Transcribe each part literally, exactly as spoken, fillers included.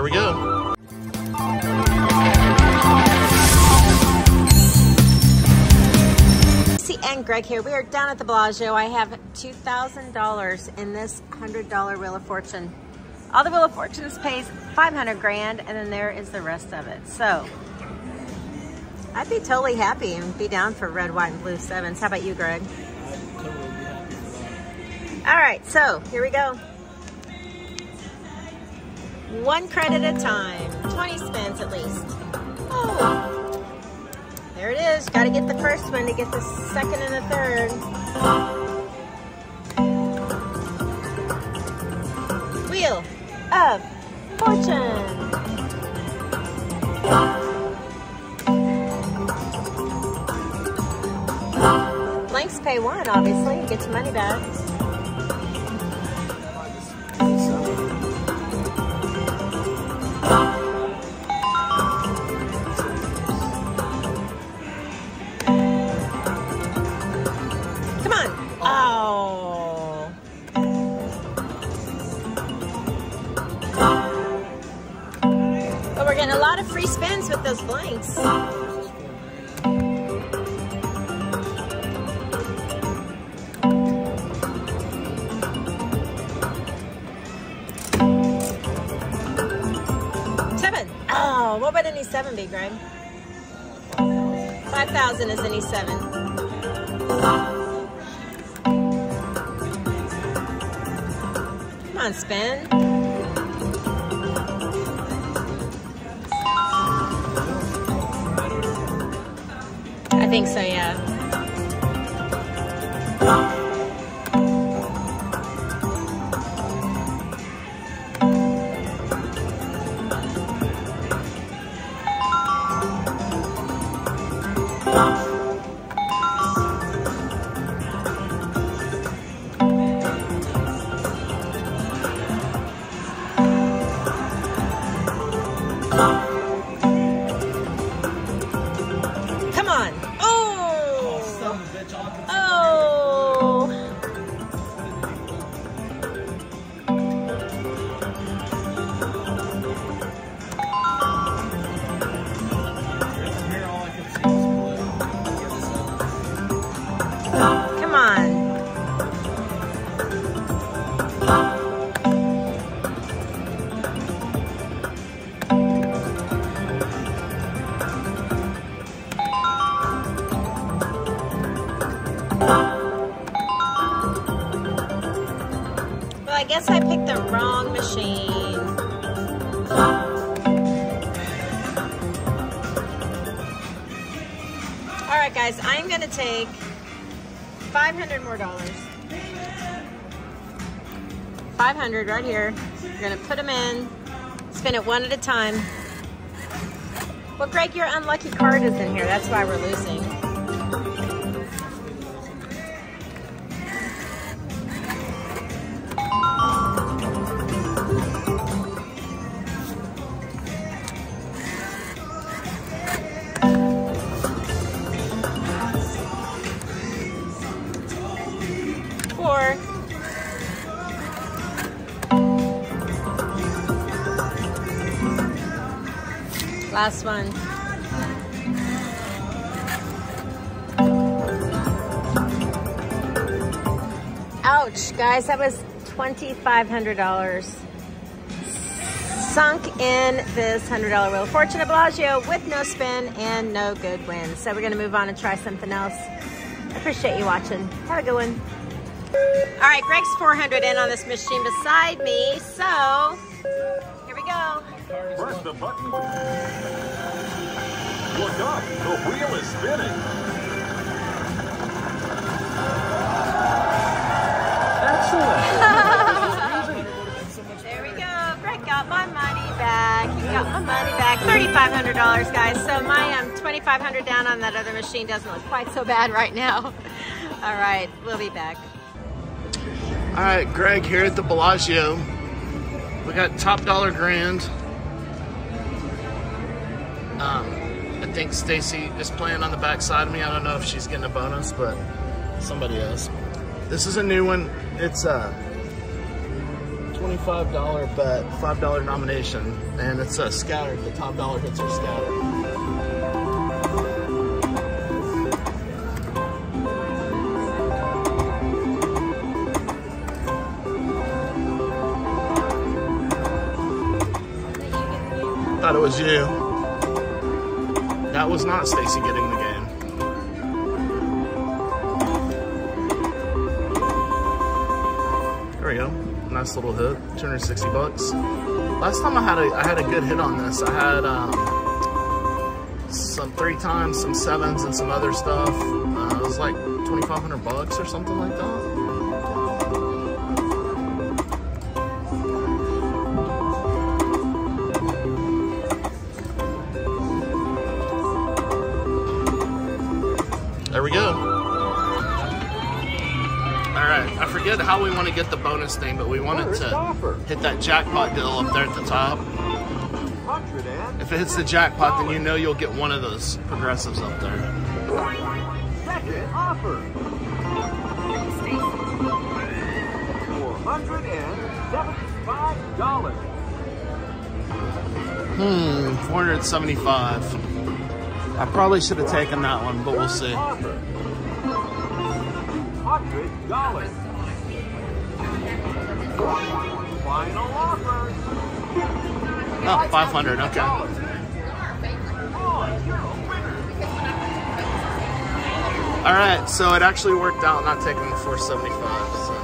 There we go. And Greg here. We are down at the Bellagio. I have two thousand dollars in this one hundred dollar Wheel of Fortune. All the Wheel of Fortunes pays five hundred grand, and then there is the rest of it. So I'd be totally happy and be down for red, white, and blue sevens. How about you, Greg? I'd totally be happy for that. All right, so here we go. One credit at a time. twenty spins at least. Oh. There it is. Got to get the first one to get the second and the third. Wheel of Fortune. Blanks pay one, obviously. You get your money back. And a lot of free spins with those blanks. Seven. Oh, what would any seven be, Greg? five thousand is any seven. Come on, spin. I think so, yeah. Come on. Oh! Come on. I guess I picked the wrong machine. All right, guys, I'm gonna take five hundred more dollars. five hundred right here. You're gonna put them in, spin it one at a time. Well, Greg, your unlucky card is in here. That's why we're losing. Last one. Ouch, guys, that was two thousand five hundred dollars sunk in this one hundred dollar Wheel of Fortune at Bellagio with no spin and no good wins. So we're gonna move on and try something else. I appreciate you watching. Have a good one. All right, Greg's four hundred in on this machine beside me, so here we go. Press the button. Look up, the wheel is spinning. Excellent. There we go. Greg got my money back. He got my money back. three thousand five hundred dollars, guys. So my um, twenty-five hundred dollars down on that other machine doesn't look quite so bad right now. All right, we'll be back. All right, Greg here at the Bellagio. We got Top Dollar Grand. Um, I think Stacy is playing on the backside of me. I don't know if she's getting a bonus, but somebody is. This is a new one. It's uh, twenty-five dollar bet, five dollar nomination, and it's uh, scattered. The top dollar hits are scattered. Thought it was you. That was not Stacy getting the game. There we go. Nice little hit. two hundred sixty bucks. Last time I had a I had a good hit on this. I had um, some three times, some sevens, and some other stuff. Uh, it was like twenty-five hundred bucks or something like that. There we go. Alright, I forget how we want to get the bonus thing, but we wanted to hit that jackpot deal up there at the top. If it hits the jackpot, then you know you'll get one of those progressives up there. Second offer. four hundred seventy-five dollars. Hmm, four hundred seventy-five dollars. I probably should have taken that one, but we'll see. one hundred dollars. Final offer. Oh, five hundred, okay. All right, so it actually worked out not taking the four seventy-five, so.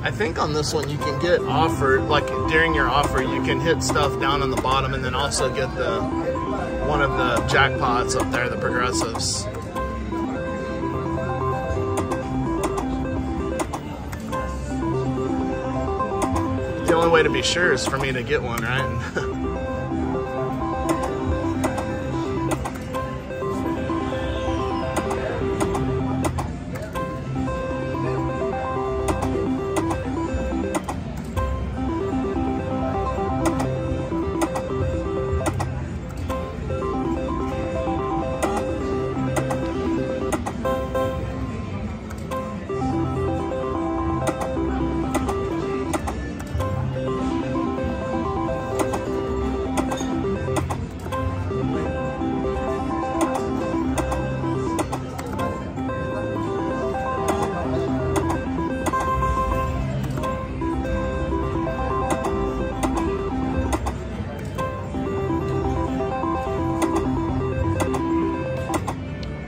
I think on this one you can get offered, like during your offer, you can hit stuff down on the bottom and then also get the one of the jackpots up there, the progressives. The only way to be sure is for me to get one, right?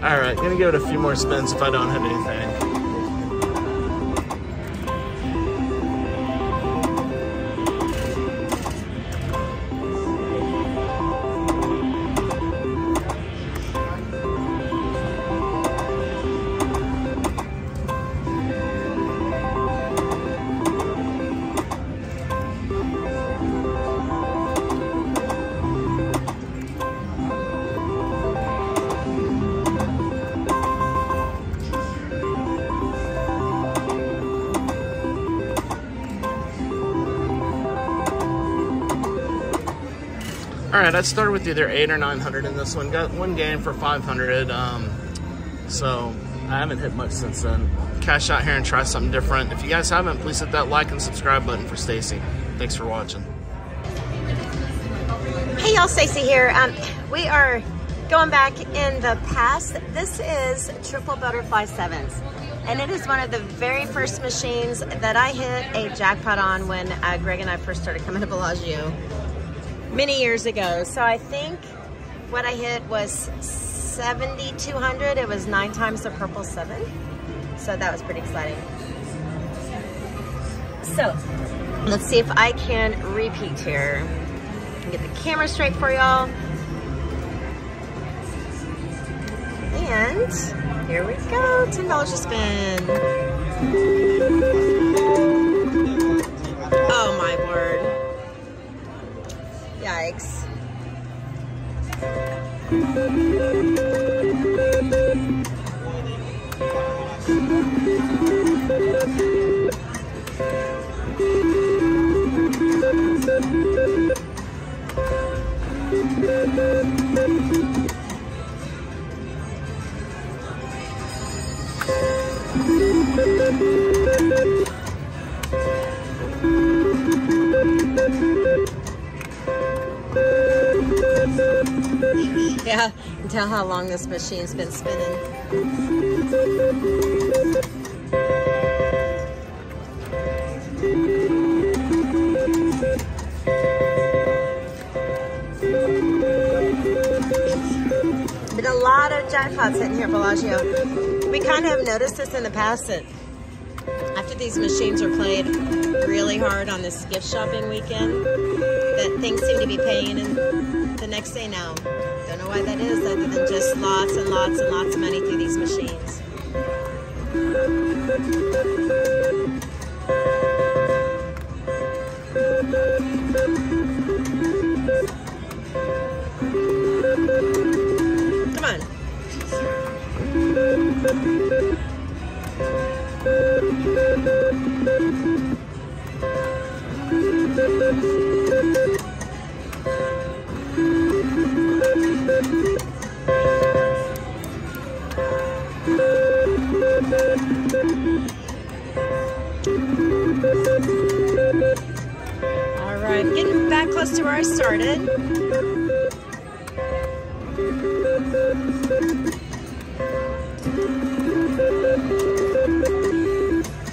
Alright, gonna give it a few more spins if I don't hit anything. Alright, I started with either eight or nine hundred in this one. Got one game for five hundred, um, so I haven't hit much since then. Cash out here and try something different. If you guys haven't, please hit that like and subscribe button for Stacy. Thanks for watching. Hey y'all, Stacy here. Um, we are going back in the past. This is Triple Butterfly Sevens, and it is one of the very first machines that I hit a jackpot on when uh, Greg and I first started coming to Bellagio. Many years ago. So I think what I hit was seventy-two hundred. It was nine times the purple seven. So that was pretty exciting. So let's see if I can repeat here. Get the camera straight for y'all. And And here we go, ten dollars a spin. Oh my word. Yikes. Yeah, you can tell how long this machine's been spinning. Been a lot of jackpots in here at Bellagio. We kind of have noticed this in the past that after these machines are played really hard on this gift shopping weekend, that things seem to be paying in the next day now. Don't know why that is, other than just lots and lots and lots of money through these machines. Come on. All right, getting back close to where I started.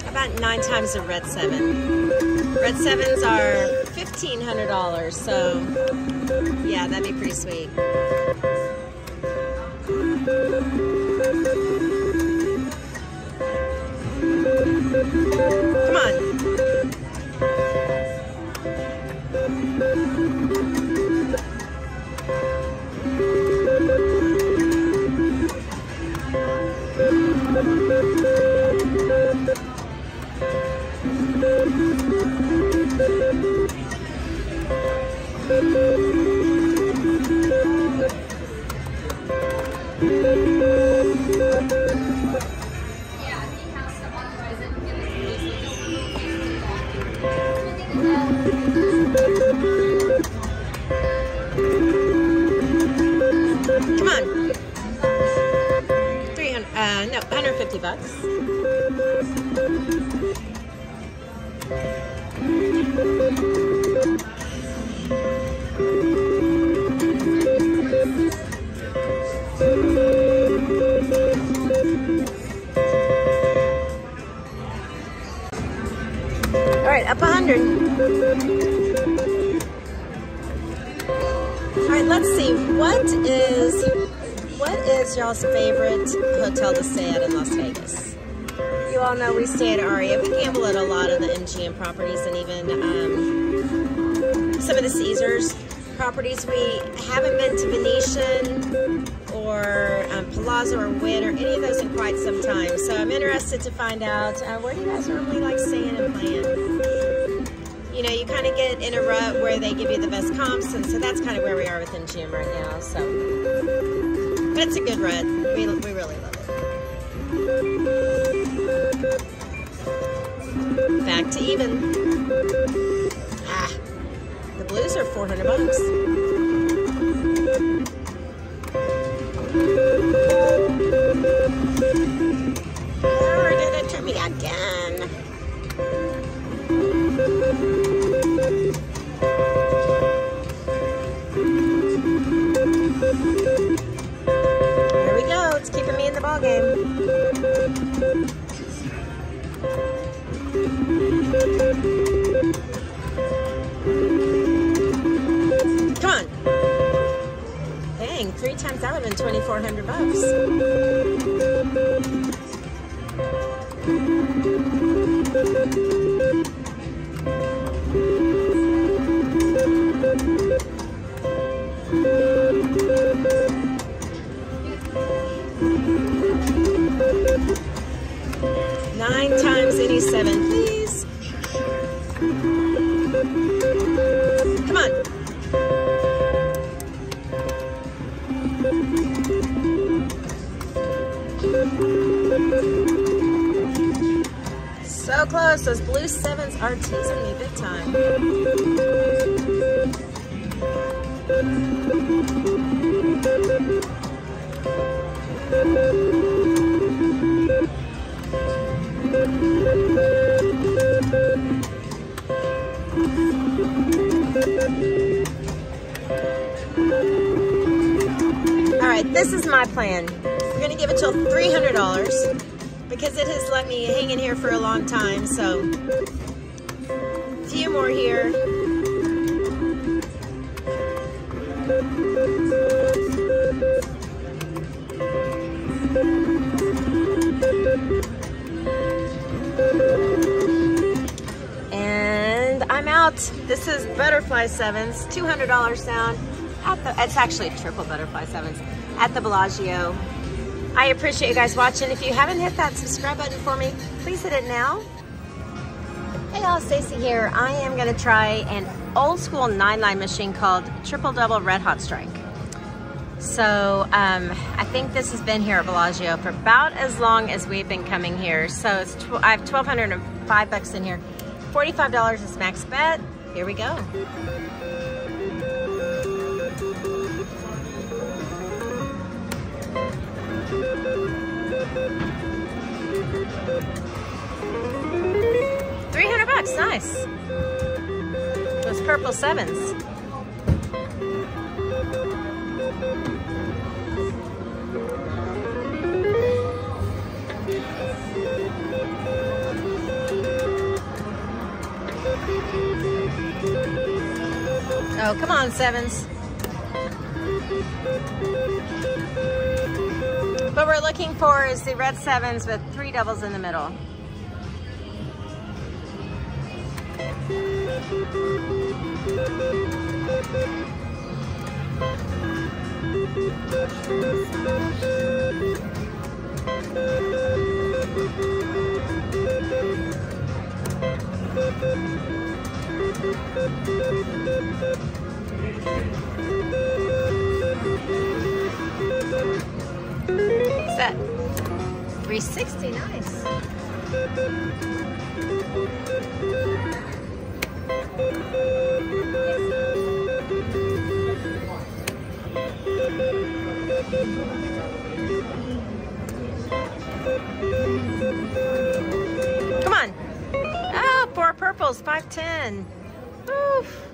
About nine times a red seven. Red sevens are fifteen hundred dollars, so yeah, that'd be pretty sweet. Come on. one hundred fifty bucks. All right, up one hundred. All right, let's see, what is What is y'all's favorite hotel to stay at in Las Vegas? You all know we stay at Aria. We gamble at a lot of the M G M properties and even um, some of the Caesars properties. We haven't been to Venetian or um, Palazzo or Wynn or any of those in quite some time. So I'm interested to find out uh, where do you guys normally like staying and playing? You know, you kind of get in a rut where they give you the best comps, and so that's kind of where we are with M G M right now. So. But it's a good rut. We, we really love it. Back to even. Ah, the blues are four hundred bucks. You're gonna turn me again. It's keeping me in the ball game. Come on. Dang, three times that would have been twenty-four hundred bucks. Thank you. Nine times any seven, please. Come on. So close. Those blue sevens are teasing me big time. All right, this is my plan. We're gonna give it till three hundred dollars. Because it has let me hang in here for a long time, so a few more here. And I'm out. This is Butterfly Sevens, two hundred dollars down. At the, it's actually Triple Butterfly Sevens at the Bellagio. I appreciate you guys watching. If you haven't hit that subscribe button for me, please hit it now. Hey y'all, Stacy here. I am gonna try an old school nine line machine called Triple Double Red Hot Strike. So um, I think this has been here at Bellagio for about as long as we've been coming here. So it's tw I have twelve oh five bucks in here. forty-five dollars is max bet. Here we go. three hundred bucks, nice. Those purple sevens. Oh, come on, sevens. What we're looking for is the red sevens with three doubles in the middle. Set. three sixty, nice. Come on. Oh, four purples, five ten. Oof.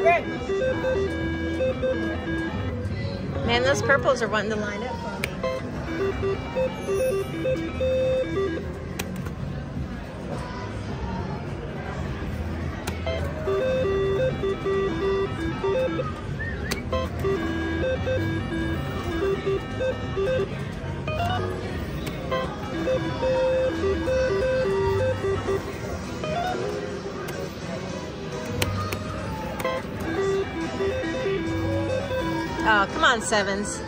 Great. Man, those purples are wanting to line up for me. Oh, come on, sevens.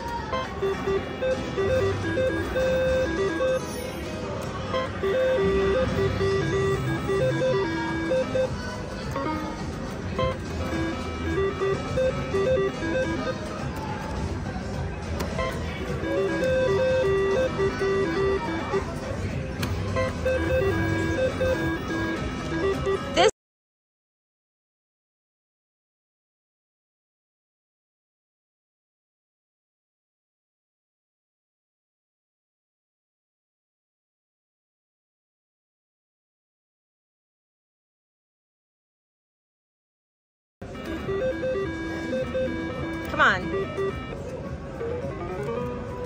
Come on.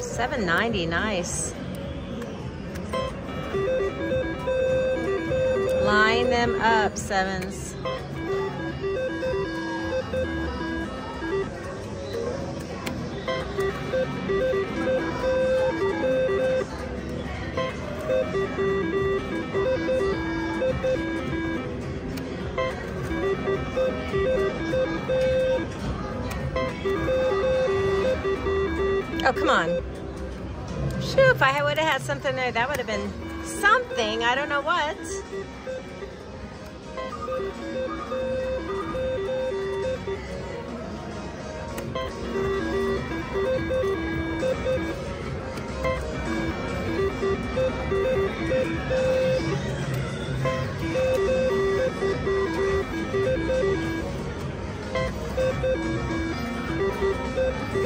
seven ninety, nice. Line them up, sevens. Oh, come on. Shoot, if I would have had something there, that would have been something. I don't know what.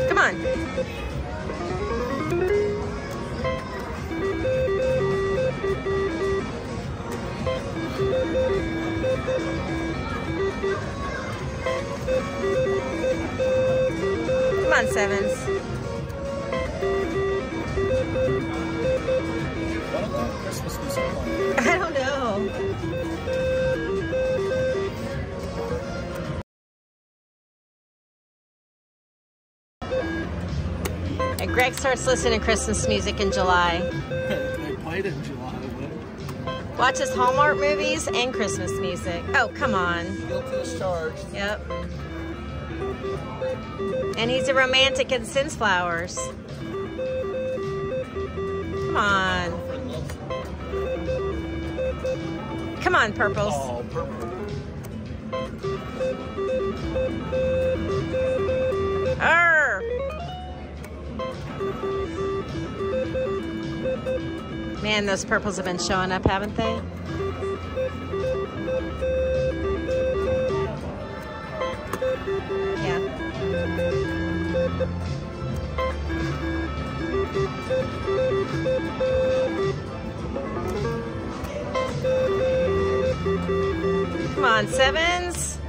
Come on. Come on, Sevens. I don't know. And Greg starts listening to Christmas music in July. They played in July. But... watches Hallmark movies and Christmas music. Oh, come on. Guilty as charged. Yep. And he's a romantic and sends flowers. Come on. Come on, purples. Oh, purple. Arr. Man, those purples have been showing up, haven't they? Come on, Sevens.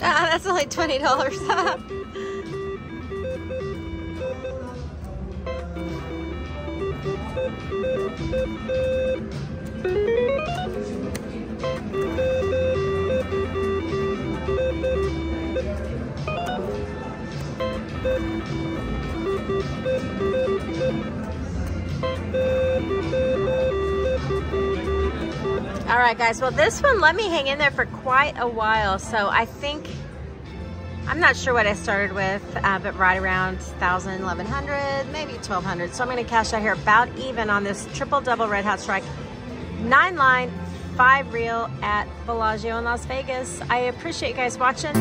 Ah, that's only twenty dollars. All right, guys. Well, this one let me hang in there for quite a while. So I think... I'm not sure what I started with, uh, but right around one thousand, eleven hundred, maybe twelve hundred. So I'm going to cash out here about even on this Triple Double Red Hot Strike. Nine line, five reel at Bellagio in Las Vegas. I appreciate you guys watching.